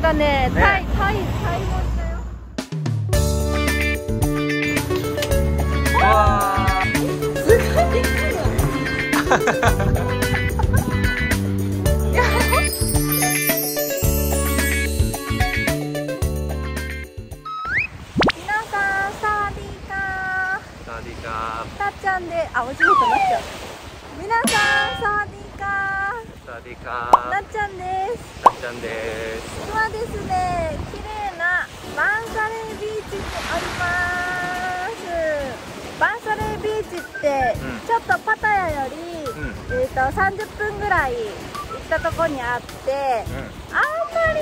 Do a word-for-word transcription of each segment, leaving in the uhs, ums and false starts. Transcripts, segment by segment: なんかね、ねタイタイタイもいたよ。あー、すごいでかいわ。皆さんサーディーカー。サーディーカー。たっちゃんで、あ、おじいとなっちゃう。皆さんサーディーカー。サワディーカー、なっちゃんです。なっちゃんです。今ですね、綺麗なバンサレービーチにおります。バンサレービーチって、うん、ちょっとパタヤより、うん、えっとさんじゅっぷんぐらい行ったとこにあって、うん、あんまり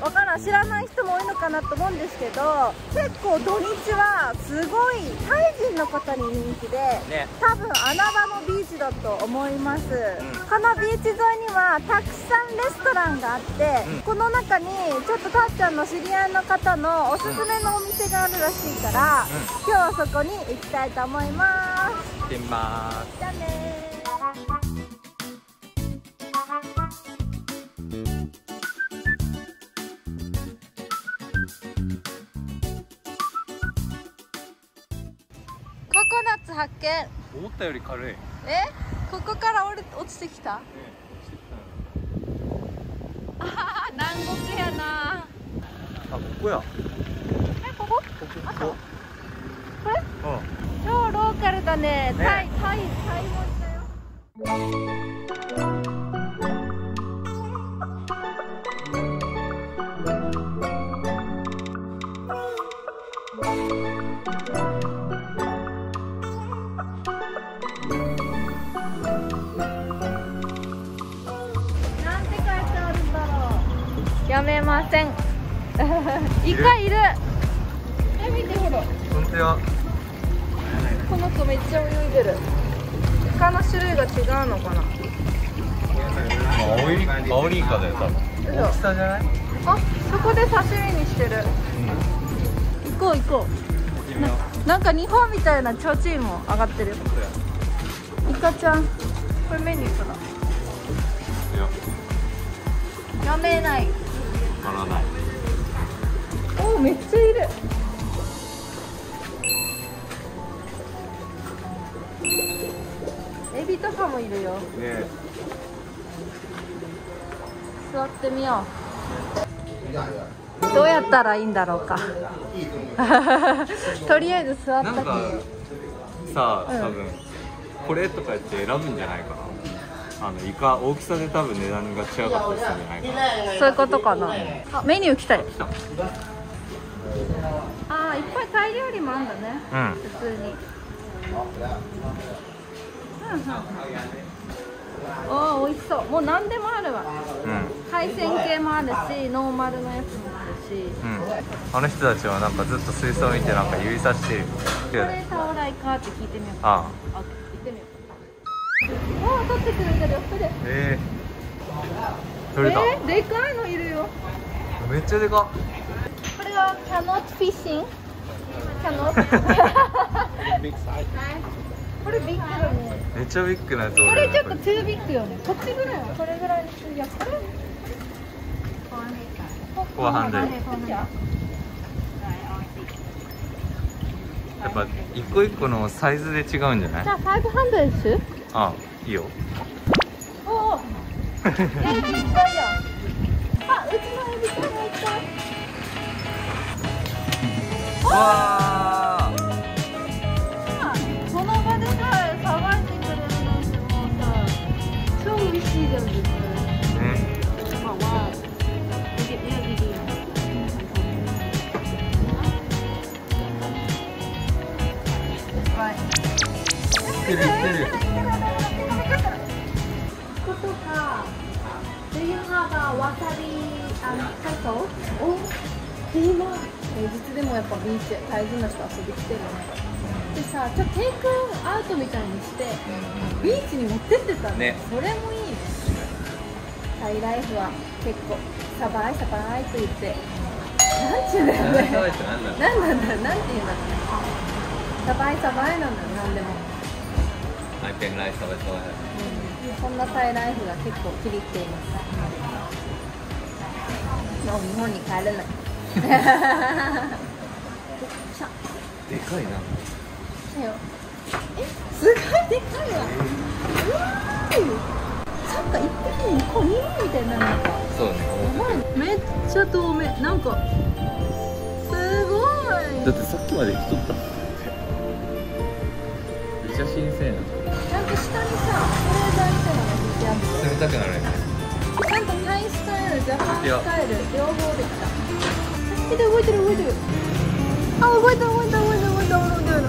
わからん知らない人も多いのかなと思うんですけど、結構土日はすごいタイ人の方に人気で、ね、多分穴場のビーチだと思います。うん、このビーチ沿いにはたくさんレストランがあって、うん、この中にちょっとたっちゃんの知り合いの方のおすすめのお店があるらしいから、うん、今日はそこに行きたいと思います。行ってみます。じゃあねー。ココナッツ発見。思ったより軽い。え？ここから落ちてきた。ああ、南国やな。あ、ここや。え、ここ？あった。これ？超ローカルだね。タイ、タイ、タイもいたよ。やめません。イカいる。え、見てほら。本当や。この子めっちゃ泳いでる。イカの種類が違うのかな。アオリイカだよ多分。大きさじゃない？あ、そこで刺身にしてる。うん、行こう行こう。な, なんか日本みたいなちょうちんも上がってる。イカちゃん。これメニューかな。やめない。お、めっちゃいる。エビとかもいるよ。ね、座ってみよう。どうやったらいいんだろうか。とりあえず座ったけど。さあ、うん、多分これとか言って選ぶんじゃないかな。あのイカ大きさで多分値段が違かったりするんじゃないかな。そういうことかな。あ、メニュー来たよ。来た。ああ、いっぱいタイ料理もあるんだね。うん。普通に。うんうん。おお、美味しそう。もう何でもあるわ。うん。海鮮系もあるし、ノーマルのやつもあるし。うん。あの人たちはなんかずっと水槽見てなんか指さしてる。これタオライカって聞いてみようか。ああ。行ってみよう。もう取ってくれてるよ、それ。えー、取れた。えー、でかいのいるよ。めっちゃでか。これはキャノットフィッシング。キャノット。ビッグサイズ。これビッグだね。めっちゃビッグなやつ。これちょっとトゥービッグよね。こっちぐらいはこれぐらいの通訳。フォアハンド。やっぱ一個一個のサイズで違うんじゃない？じゃあファイブハンドです。あ、いいよ。おお。え、いっぱいや。あ、うちのエビちゃんがいっぱい。わー。この場でさ、さばいてくれるなんてもうさ、超嬉しいじゃん絶対。ね。まあわー。いってるいってる。平日でもやっぱビーチ大事な人遊び来てるよね。でさ、ちょっとテイクアウトみたいにしてビーチに持ってってたの、ね、それもいいね。タイライフは結構サバイサバイと言って、なんちゅうんだよね。なんなんだろう、なんていうんだろう。サバイサバイなんだよ、なんでも。アイペンライサバイサバイ、うん、そんなタイライフが結構気に入っています。もう日本に帰れないでかいな。だよ。え、すごいでかいわ。うわー、なんか一匹にこにみたいな。なんかそうね、めっちゃ透明。なんかすごい。だってさっきまで来とった。めっちゃ新鮮な。なんか下にさ、これだみたいなの見てあって冷たくなるやつ。なんかタイスタイル、ジャパンスタイル両方できた。見て、動いてる動いてる。あ、動いた動いた動いた動いた動いた動いた。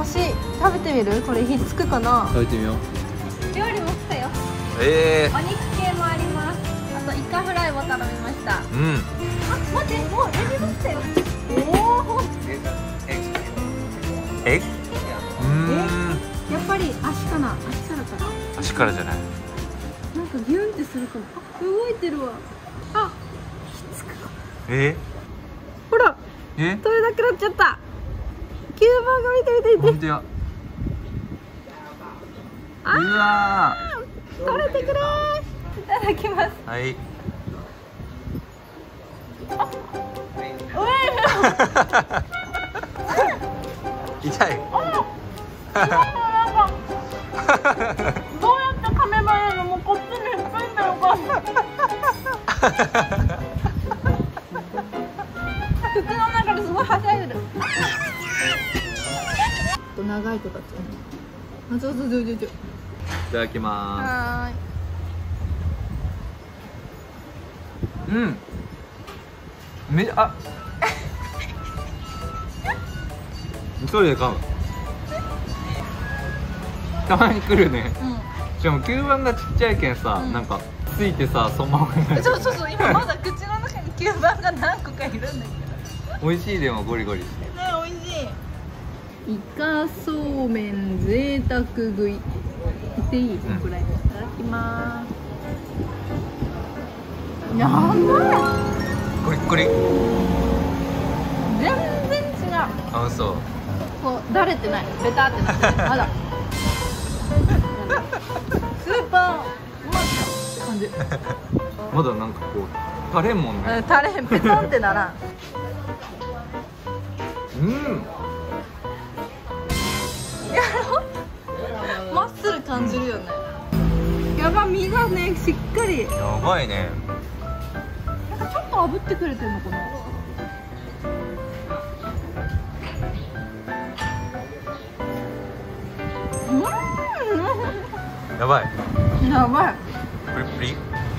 足食べてみる？これひっつくかな？食べてみよう。料理も来たよ。ええー。お肉系もあります。あとイカフライも頼みました。うん。あ、待って、もうエビも来たよ。おお。え？え？やっぱり足かな？足からかな？足からじゃない。なんかギュンってするかも。あ、動いてるわ。あ、ひっつくか。え？ほら、取れなくなっちゃった。吸盤が見て見て見て。本当や。ああ、取れてくれー。いただきます。はい。おい。痛い。今のなんかどうやって噛めばいいの？もうこっちについてよかった。口の中ですごいはしゃいでる。と長い子たち。あ、そうそうそうそう。いただきます。うん。めあ。一人で噛む。たまに来るね。うん。しかも吸盤がちっちゃいけんさ、うん、なんかついてさ、そのまま。そうそうそう。今まだ口の中に吸盤が何個かいるんだけど。美味しい。でもゴリゴリしてね、美味しい。イカそうめん贅沢食いしていい、うん、これいただきます。やばい、ゴリゴリ。全然違う。あ、そうこう、だれてない、ベタってなってない。あらスーパーうまって感じ。まだなんかこう、たれんもんね。たれん、ペタンってならん。うん、やろマッスル感じるよね、うん、やば、身がね、しっかり。やばいね。なんかちょっと炙ってくれてるのかな。うんやばいやばい。プリプリ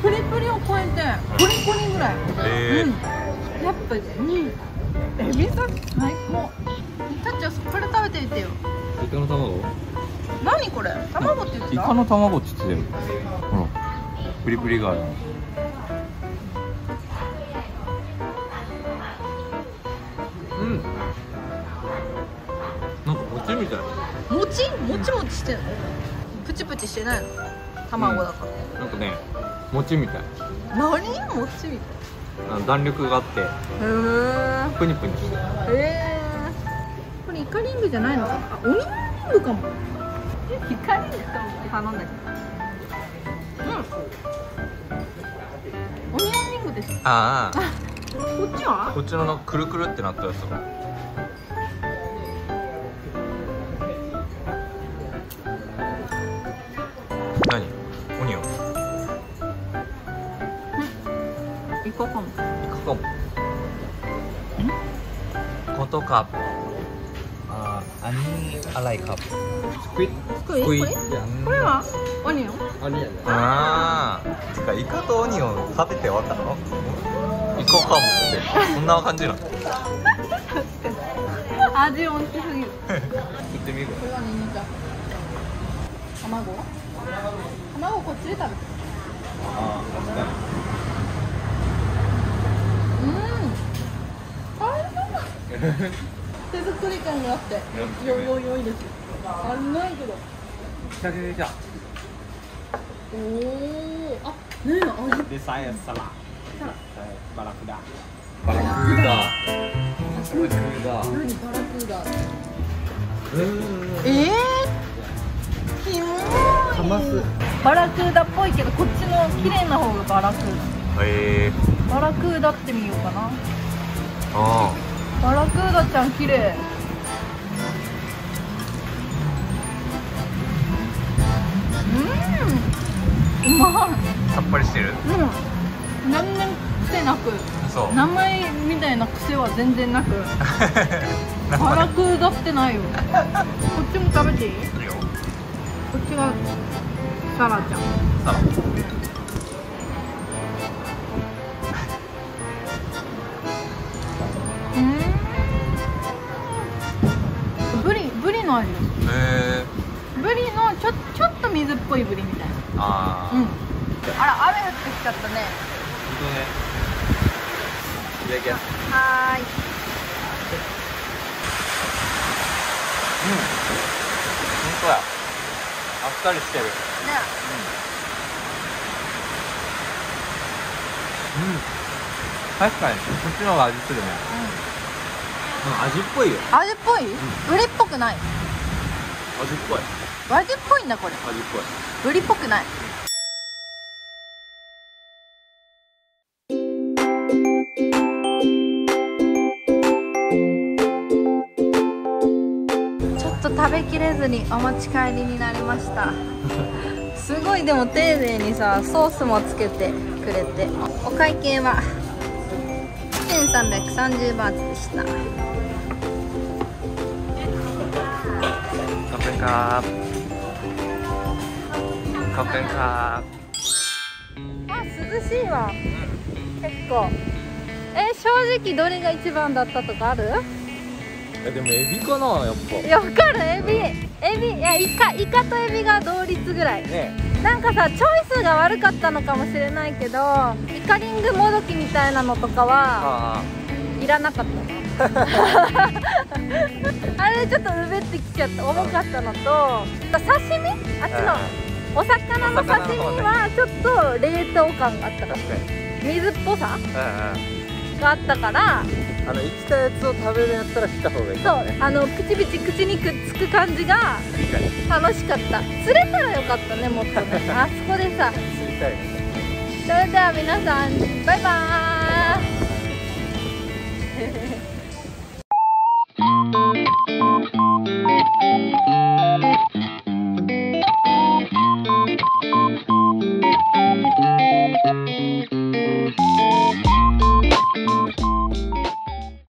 プリプリを超えてコリコリぐらい。えーうん、やっぱね、うんエビさ最高。タッチはこれ食べてみてよ。イカの卵。何これ？卵って言ってた？イカの卵って言ってる。ほら、プリプリがある。うん。なんか餅みたい。餅？もちもちしてる。プチプチしてないの？卵だから、うん。なんかね、餅みたい。何？餅みたい。弾力があって、プニプニして。えー、これイカリングじゃないのかな。あ、オニオンリングかも。イカリングかもって頼んだけど。うん。オニオンリングです。ああ。こっちは？こっちのくるくるってなったやつ。何？オニオン。イカかも。イカかも。ことか。ああ、あに洗いか。スクイッ。スクイッ。これはオニオン？オニオン。ああ。てかイカとオニオン食べてわかるの？イカかもってそんな感じなの？味おいしすぎる。食ってみる。これはニンニク。卵？卵こっちで食べて。ああ、確かに。手作り感があって、よいよいよいです。あんないけど。来た来た来た。おお、あ、ねえ、あれ。で、サイエンスサラ。サラ。バラクダ。バラクダ。バラクダ。何バラクダ。ええ。キモい。かます。バラクダっぽいけど、こっちの綺麗な方がバラクダ。へえ。バラクーダってみようかな。ああ、バラクーダちゃん綺麗。うん、うまい。さっぱりしてる。うん、何年癖なく、そう、名前みたいな癖は全然なくバラクーダってないよこっちも食べていい？いいよ。こっちがサラちゃん。サラ。うん。ブリブリの味。ええ。ブリのちょちょっと水っぽいブリみたいな。ああ。うん。あら、雨降ってきちゃったね。本当ね。いただきます。はーい。うん。本当や。あっさりしてるね。うん、うん、確かにこっちの方が味するね。うん、うん、味っぽいよ。味っぽい、うん、ブリっぽくない。味っぽい。味っぽいんだこれ。味っぽい。ブリっぽくない。食べきれずにお持ち帰りになりましたすごい。でも丁寧にさ、ソースもつけてくれて。お会計はせんさんびゃくさんじゅうバーツでした。カッペンカーカッペンカー。あ、涼しいわ結構。え、正直どれが一番だったとかある？でもエビかな、やっぱ。いや、分かる。エビ、エビ、いや、イカ、イカとエビが同率ぐらい、ね、なんかさ、チョイスが悪かったのかもしれないけど、イカリングもどきみたいなのとかはいらなかったあれちょっとうべってきちゃった、重かったのと、刺身、あっちのお魚の刺身はちょっと冷凍感があったから、水っぽさがあったから、あの生きたやつを食べるんやったら切った方がいい、ね、そう、あのプチプチ口にくっつく感じが楽しかった。釣れたらよかったね、もっとねあそこでさ釣りたい、ね、それでは皆さんバイバーイ